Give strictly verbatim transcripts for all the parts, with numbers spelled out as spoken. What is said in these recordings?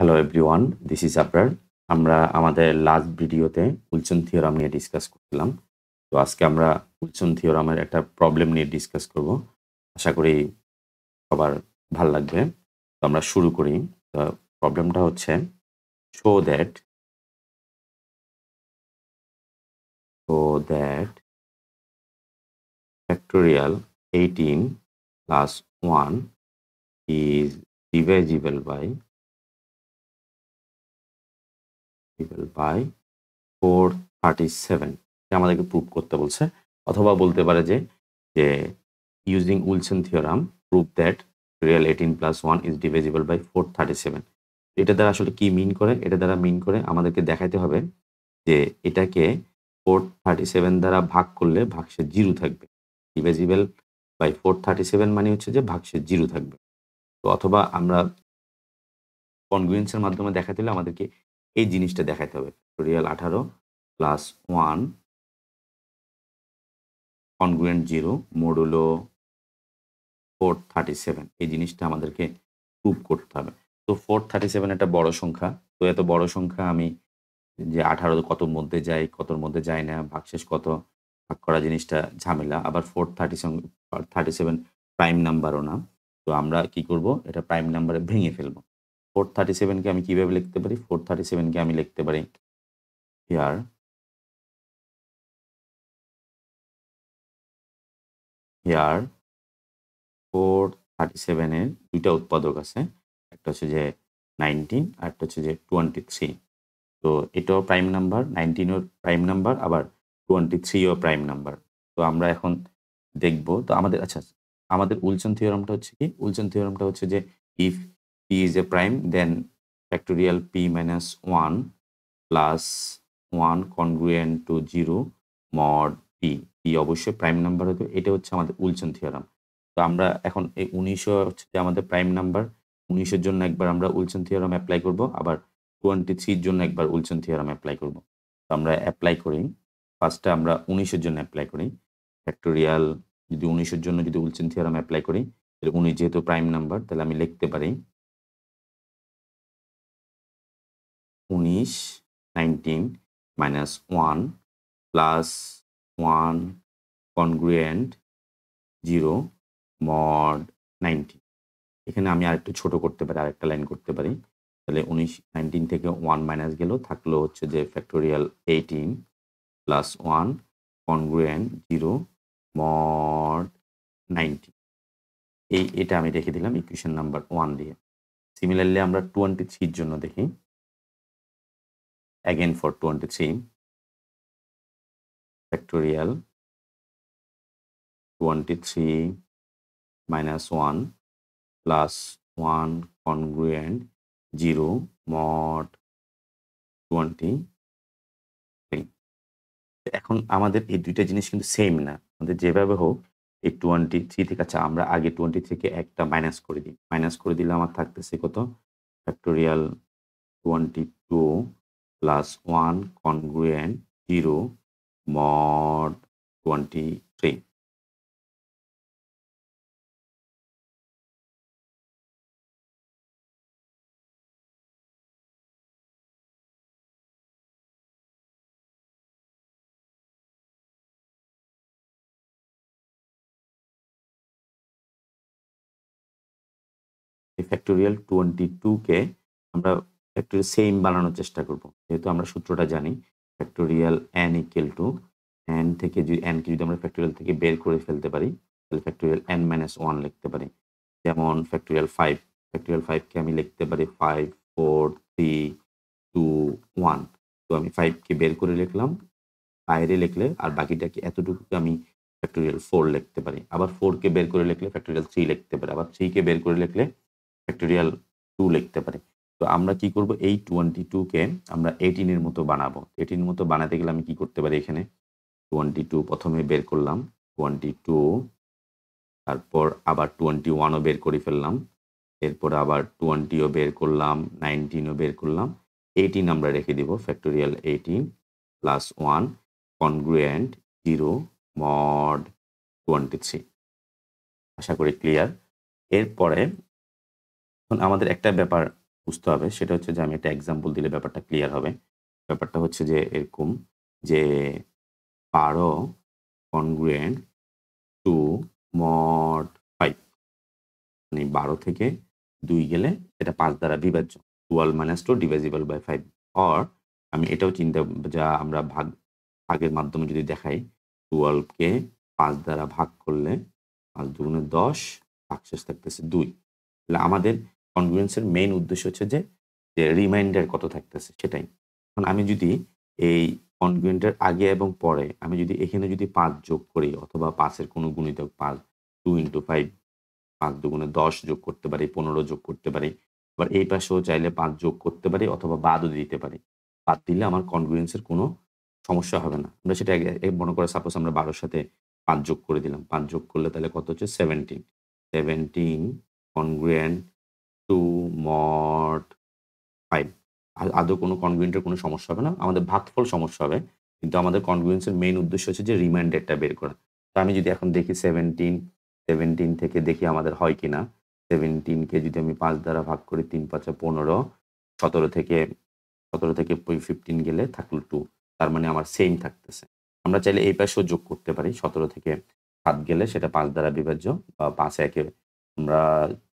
Hello everyone, this is Abir. আমরা আমাদের last ভিডিওতে উইলসন থিওরাম নিয়ে ডিসকাস করলাম। তো আজকে আমরা উইলসন থিওরামের একটা প্রবলেম নিয়ে ডিসকাস করব। আশা করি সবার ভালো লাগবে। তো আমরা শুরু করি। তো প্রবলেমটা হচ্ছে show that show that factorial eighteen plus one is divisible by by four thirty-seven আমাদেরকে প্রুভ করতে বলছে, অথবা বলতে পারে যে যে using Wilson theorem prove that real eighteen plus one is divisible by four thirty seven. এটা দ্বারা আসলে কি মিন করে? এটা দ্বারা মিন করে আমাদেরকে দেখাতে হবে যে এটাকে ফোর থার্টি সেভেন দ্বারা ভাগ করলে ভাগশেষ জিরো থাকবে। Divisible by four thirty seven মানে হচ্ছে যে ভাগশেষ জিরো থাকবে। তো অথবা আমরা কনগ্রুয়েন্সের মাধ্যমে দেখাতে হলে আমাদেরকে এই জিনিসটা দেখাতে হবে, ফ্যাক্টোরিয়াল আঠারো plus one congruent zero modulo four thirty seven. এই জিনিসটা আমাদেরকে প্রুভ করতে হবে। তো ফোর থার্টি সেভেন একটা বড় সংখ্যা। তো এত বড় সংখ্যা আমি যে আঠারো কতর মধ্যে যায়, কতর মধ্যে যায় না, ভাগশেষ কত ভাগ করা জিনিসটা ঝামেলা। আবার four thirty thirty seven prime নাম্বারও না। তো আমরা কি করব, এটা প্রাইম নাম্বারে ভেঙে ফেলবো। ফোর থার্টি সেভেনকে আমি কীভাবে লিখতে পারি? ফোর থার্টি সেভেনকে আমি লিখতে পারি হিয়ার হিয়ার ফোর থার্টি সেভেনের দুইটা উৎপাদক আছে, একটা হচ্ছে যে নাইনটিন আর একটা হচ্ছে যে টোয়েন্টি থ্রি। তো এটাও প্রাইম নাম্বার, নাইনটিনও প্রাইম নাম্বার, আবার টোয়েন্টি থ্রিও প্রাইম নাম্বার। তো আমরা এখন দেখব। তো আমাদের আচ্ছা আমাদের উইলসন থিওরামটা হচ্ছে কি? উইলসন থিওরামটা হচ্ছে যে if P is a prime, then factorial p minus one plus one congruent to zero mod p. p অবশ্যই প্রাইম নাম্বার হতো। এটা হচ্ছে আমাদের উইলসন থিওরাম। তো আমরা এখন এই উনিশশো হচ্ছে যে আমাদের প্রাইম নাম্বার। উনিশশোর জন্য একবার আমরা উইলসন থিওরাম অ্যাপ্লাই করব, আবার টোয়েন্টি থ্রির জন্য একবার উইলসন থিওরাম অ্যাপ্লাই করব। তো আমরা অ্যাপ্লাই করি, ফার্স্টে আমরা উনিশশোর জন্য অ্যাপ্লাই করি। ফ্যাক্টোরিয়াল যদি উনিশশোর জন্য যদি উইলসন থিওরাম অ্যাপ্লাই করি, তাহলে উনিশ যেহেতু প্রাইম নাম্বার, তাহলে আমি লিখতে পারি উনিশ nineteen minus one plus one congruent zero mod nineteen. এখানে আমি আরেকটু ছোটো করতে পারি, আরেকটা লাইন করতে পারি। তাহলে উনিশ নাইনটিন থেকে ওয়ান মাইনাস গেল, থাকলো হচ্ছে যে factorial eighteen plus one congruent zero mod nineteen. এই এটা আমি রেখে দিলাম ইকুয়েশন নাম্বার ওয়ান দিয়ে। সিমিলারলি আমরা টোয়েন্টি থ্রির জন্য দেখি। Again for twenty-three, factorial twenty-three minus one plus one congruent zero mod twenty-three. এখন আমাদের এই দুইটা জিনিস কিন্তু সেম না। আমাদের যেভাবে হোক এই টোয়েন্টি থ্রি থেকে, আচ্ছা আমরা আগে টোয়েন্টি থেকে একটা মাইনাস করে দিই। মাইনাস করে দিলে আমার থাকতেছে কত? Factorial twenty two plus one congruent zero mod twenty three. Factorial twenty two কে আমরা একটু সেম বানানোর চেষ্টা করব, যেহেতু আমরা সূত্রটা জানি। Factorial N equal to N থেকে যদি এনকে যদি আমরা ফ্যাক্টোরিয়াল থেকে বের করে ফেলতে পারি, তাহলে ফ্যাক্টোরিয়াল এন মাইনাস ওয়ান লিখতে পারি। যেমন ফ্যাক্টোরিয়াল ফাইভ, ফ্যাক্টোরিয়াল ফাইভকে আমি লিখতে পারি five four three two one. তো আমি ফাইভকে বের করে লিখলাম, বাইরে লিখলে আর বাকিটাকে এতটুকুকে আমি ফ্যাক্টোরিয়াল ফোর লিখতে পারি। আবার ফোরকে বের করে লিখলে ফ্যাক্টোরিয়াল থ্রি লিখতে পারি, আবার থ্রিকে বের করে লিখলে ফ্যাক্টোরিয়াল টু লিখতে পারি। তো আমরা কি করব, এই টোয়েন্টি টুকে আমরা এইটিনের মতো বানাবো। এইটিনের মতো বানাতে গেলে আমি কি করতে পারি, এখানে টোয়েন্টি টু প্রথমে বের করলাম, টোয়েন্টি টু, তারপর আবার টোয়েন্টি ওয়ানও বের করে ফেললাম, এরপর আবার টোয়েন্টিও বের করলাম, নাইনটিনও বের করলাম, এইটিন আমরা রেখে দিব। Factorial eighteen plus one congruent zero mod twenty three. আশা করি ক্লিয়ার। এরপরে এখন আমাদের একটা ব্যাপার বুঝতে হবে সেটা হচ্ছে যে আমি একটা এক্সাম্পল দিলে ব্যাপারটা ক্লিয়ার হবে। ব্যাপারটা হচ্ছে যে এরকম যে বারো কনগ্রুয়েন্ট টু মড ফাইভ, মানে বারো থেকে দুই গেলে এটা পাঁচ দ্বারা বিভাজ্য, twelve minus two divisible by five. Or আমি এটাও চিন্তা, যা আমরা ভাগ ভাগের মাধ্যমে যদি দেখাই, টুয়েলভকে পাঁচ দ্বারা ভাগ করলে পাঁচ দুগুণে দশ, ভাগশেষ থাকতেছে দুই। তাহলে আমাদের কনগ্রুয়েন্সের মেইন উদ্দেশ্য হচ্ছে যে রিমাইন্ডার কত থাকতেছে সেটাই। এখন আমি যদি এই কনগ্রুয়েন্টের আগে এবং পরে আমি যদি এখানে যদি পাঁচ যোগ করি, অথবা পাঁচের কোনো গুণিতক পাঁচ, টু ইন্টু ফাইভ, পাঁচ দুগুণে দশ যোগ করতে পারি, পনেরো যোগ করতে পারি। আবার এই পাশেও চাইলে পাঁচ যোগ করতে পারি অথবা বাদও দিতে পারি। বাদ দিলে আমার কনগ্রুয়েন্সের কোনো সমস্যা হবে না। আমরা সেটা মনে করে সাপোজ আমরা বারোর সাথে পাঁচ যোগ করে দিলাম, পাঁচ যোগ করলে তাহলে কত হচ্ছে seventeen. Seventeen congruent two mod five. আর আদৌ কোনো কনগ্রুয়েন্টের কোনো সমস্যা হবে না, আমাদের ভাগফল সমস্যা হবে, কিন্তু আমাদের কনগ্রুয়েন্সের মেইন উদ্দেশ্য হচ্ছে যে রিমাইন্ডারটা বের করা। তো আমি যদি এখন দেখি সেভেন্টিন, সেভেন্টিন থেকে দেখি আমাদের হয় কি না। সেভেন্টিনকে যদি আমি পাঁচ দ্বারা ভাগ করি, তিন পাঁচা পনেরো, সতেরো থেকে সতেরো থেকে ফিফটিন গেলে থাকলো টু, তার মানে আমার সেম থাকতেছে। আমরা চাইলে এই পাশেও যোগ করতে পারি, সতেরো থেকে সাত গেলে সেটা পাঁচ দ্বারা বিভাজ্য, বা পাঁচ একে আমরা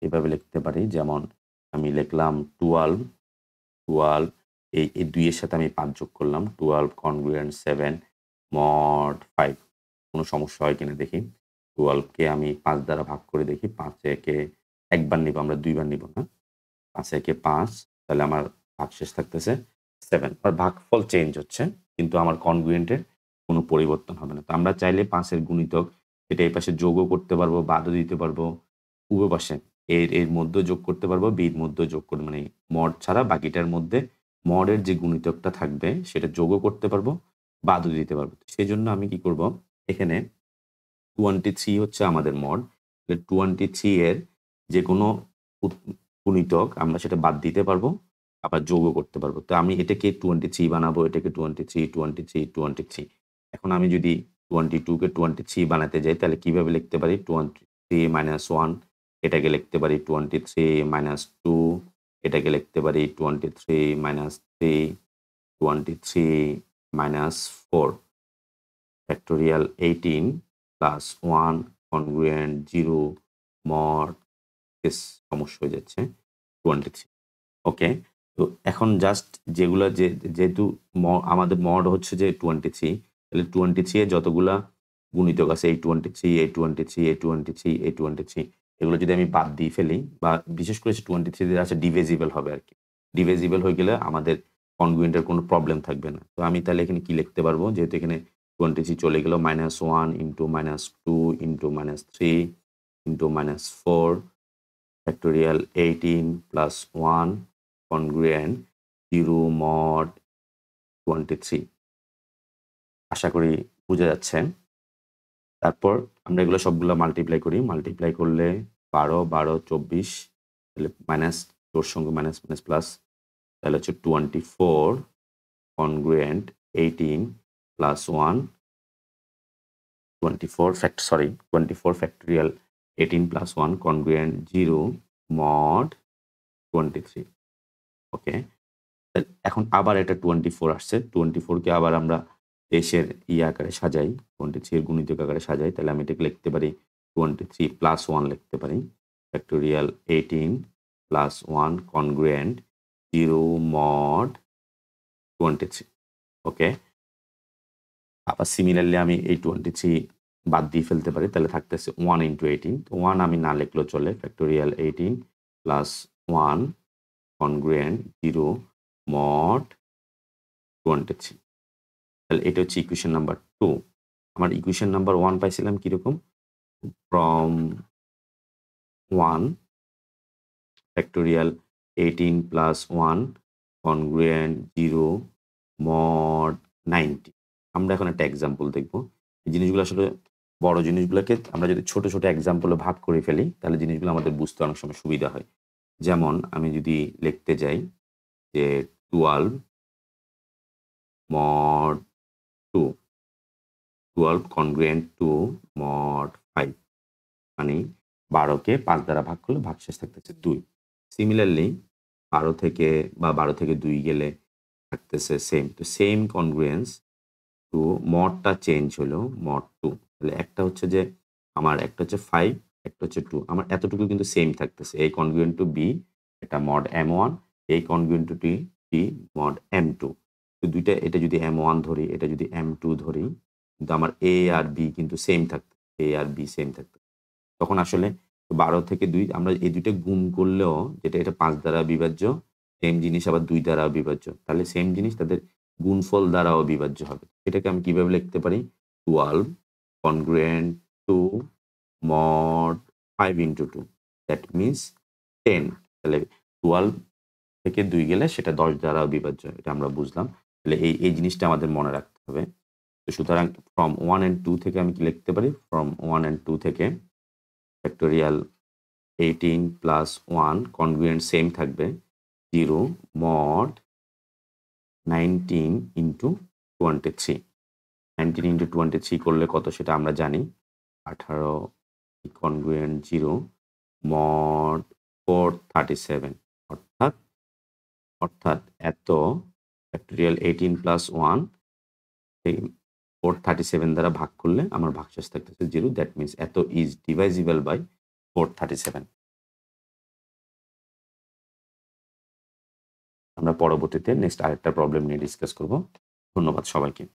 এভাবে লিখতে পারি। যেমন আমি লিখলাম টুয়েলভ, টুয়েলভ এই এই দুইয়ের সাথে আমি পাঁচ যোগ করলাম, twelve congruent seven mod five. কোনো সমস্যা হয় কিনা দেখি। টুয়েলভকে আমি পাঁচ দ্বারা ভাগ করে দেখি, পাঁচ একে একবার নিব, আমরা দুইবার নিব না, পাঁচ একে পাঁচ, তাহলে আমার ভাগশেষ থাকতেছে সেভেন। আর ভাগফল চেঞ্জ হচ্ছে কিন্তু আমার কনগ্রুয়েন্টের কোনো পরিবর্তন হবে না। তো আমরা চাইলে পাঁচের গুণিতক এটা এই পাশে যোগও করতে পারবো, বাদও দিতে পারবো, উভয় পাশে এর এর মধ্যেও যোগ করতে পারবো, বির মধ্যেও যোগ করবো, মানে মড ছাড়া বাকিটার মধ্যে মডের যে গুণিতকটা থাকবে সেটা যোগও করতে পারবো, বাদও দিতে পারবো। সেই জন্য আমি কি করব, এখানে টোয়েন্টি থ্রি হচ্ছে আমাদের মড, টোয়েন্টি থ্রি এর যে কোনো গুণিতক আমরা সেটা বাদ দিতে পারবো, আবার যোগও করতে পারবো। তো আমি এটাকে টোয়েন্টি থ্রি বানাবো, এটাকে twenty three, twenty three, twenty three. এখন আমি যদি টোয়েন্টি টুকে টোয়েন্টি থ্রি বানাতে যাই তাহলে কীভাবে লিখতে পারি, টোয়েন্টি থ্রি মাইনাস ওয়ান এটাকে লিখতে পারি, টোয়েন্টি থ্রি মাইনাস টু এটাকে লিখতে পারি, twenty three minus three, twenty three minus four, factorial eighteen plus one congruent zero mod six. সমস্যা হয়ে যাচ্ছে টোয়েন্টি থ্রি। ওকে, তো এখন জাস্ট যেগুলো যে যেহেতু আমাদের মড হচ্ছে যে টোয়েন্টি থ্রি, তাহলে টোয়েন্টি থ্রি এর যতগুলা গুণিতক আছে এই টোয়েন্টি থ্রি, এই টোয়েন্টি থ্রি, এই টোয়েন্টি থ্রি, এই টোয়েন্টি থ্রি, এগুলো যদি আমি বাদ দিয়ে ফেলি, বা বিশেষ করে টোয়েন্টি থ্রি আছে ডিভেজিবল হবে আর কি, ডিভেজিবল হয়ে গেলে আমাদের কনগ্রুয়েন্টের কোনো প্রবলেম থাকবে না। তো আমি তাহলে এখানে কি লিখতে পারবো, যেহেতু এখানে টোয়েন্টি থ্রি চলে গেল, minus one into minus two into minus three into minus four factorial eighteen plus one congruent zero mod twenty three. আশা করি বোঝা যাচ্ছে। তারপর আমরা এগুলো সবগুলো মাল্টিপ্লাই করি, মাল্টিপ্লাই করলে বারো বারো চব্বিশ, তাহলে মাইনাস তোর সঙ্গে মাইনাস মাইনাস প্লাস, তাহলে হচ্ছে twenty four congruent eighteen plus one, twenty four fact sorry twenty four factorial eighteen plus one congruent zero mod twenty three. Okay, এখন আবার এটা টোয়েন্টি ফোর আসছে, টোয়েন্টি ফোরকে আবার আমরা দেশের ই আকারে সাজাই, টোয়েন্টি থ্রি এর গুণিতক আকারে সাজাই, তাহলে আমি এটাকে লিখতে পারি টোয়েন্টি থ্রি প্লাস ওয়ান লিখতে পারি, factorial eighteen plus one congruent zero mod twenty three. Okay, আবার সিমিলারলি আমি এই টোয়েন্টি থ্রি বাদ দিয়ে ফেলতে পারি, তাহলে থাকতেছে ওয়ান ইন্টু এইটিন। তো ওয়ান আমি না লিখলেও চলে, factorial eighteen plus one congruent zero mod twenty three. তাহলে এটা হচ্ছে ইকুয়েশন নাম্বার টু। আমার ইকুয়েশন নাম্বার ওয়ান পাইছিলাম কীরকম, from one factorial eighteen plus one congruent zero mod ninety. আমরা এখন একটা এক্সাম্পল দেখব। এই জিনিসগুলো আসলে বড় জিনিসগুলোকে আমরা যদি ছোট ছোট এক্সাম্পলে ভাগ করে ফেলি তাহলে জিনিসগুলো আমাদের বুঝতে অনেক সময় সুবিধা হয়। যেমন আমি যদি লিখতে যাই যে twelve mod two, twelve congruent two mod five, মানে বারোকে পাঁচ দ্বারা ভাগ করলে ভাগশেষ থাকতেছে দুই। সিমিলারলি বারো থেকে বা বারো থেকে দুই গেলে থাকতেছে সেম। তো সেম কনগ্রুয়েন্স টু মডটা চেঞ্জ হলো মড টু, তাহলে একটা হচ্ছে যে আমার একটা হচ্ছে ফাইভ একটা হচ্ছে টু, আমার এতটুকু কিন্তু সেম থাকতেছে। এই কনগ্রুয়েন্ট টু বি এটা মড এম ওয়ান, এই congruent to T B mod M two. তো দুইটা, এটা যদি এম ওয়ান ধরি এটা যদি এম টু ধরি কিন্তু আমার এ আর বি কিন্তু সেম থাকতো, এ আর বি সেম থাকতো। তখন আসলে বারো থেকে দুই আমরা এই দুইটা গুণ করলেও যেটা এটা পাঁচ দ্বারা বিভাজ্য, সেম জিনিস আবার দুই দ্বারা বিভাজ্য, তাহলে সেম জিনিস তাদের গুণফল দ্বারাও বিভাজ্য হবে। এটাকে আমি কিভাবে লিখতে পারি, twelve congruent two mod five into two that means ten. তাহলে টুয়েলভ থেকে দুই গেলে সেটা দশ দ্বারাও বিভাজ্য, এটা আমরা বুঝলাম। তাহলে এই এই জিনিসটা আমাদের মনে রাখতে হবে। তো সুতরাং ফ্রম ওয়ান অ্যান্ড টু থেকে আমি কি লিখতে পারি, ফ্রম ওয়ান অ্যান্ড টু থেকে factorial eighteen plus one congruent same থাকবে zero mod nineteen into twenty three, nineteen into twenty three করলে কত সেটা আমরা জানি আঠারো congruent zero mod four thirty seven. অর্থাৎ অর্থাৎ এত factorial eighteen plus one four thirty seven দ্বারা ভাগ করলে আমার ভাগশেষ থাকতেছে জিরো, দ্যাট মিনস এত is divisible by four thirty seven. আমরা পরবর্তীতে নেক্সট আরেকটা প্রবলেম নিয়ে ডিসকাস করব। ধন্যবাদ সবাইকে।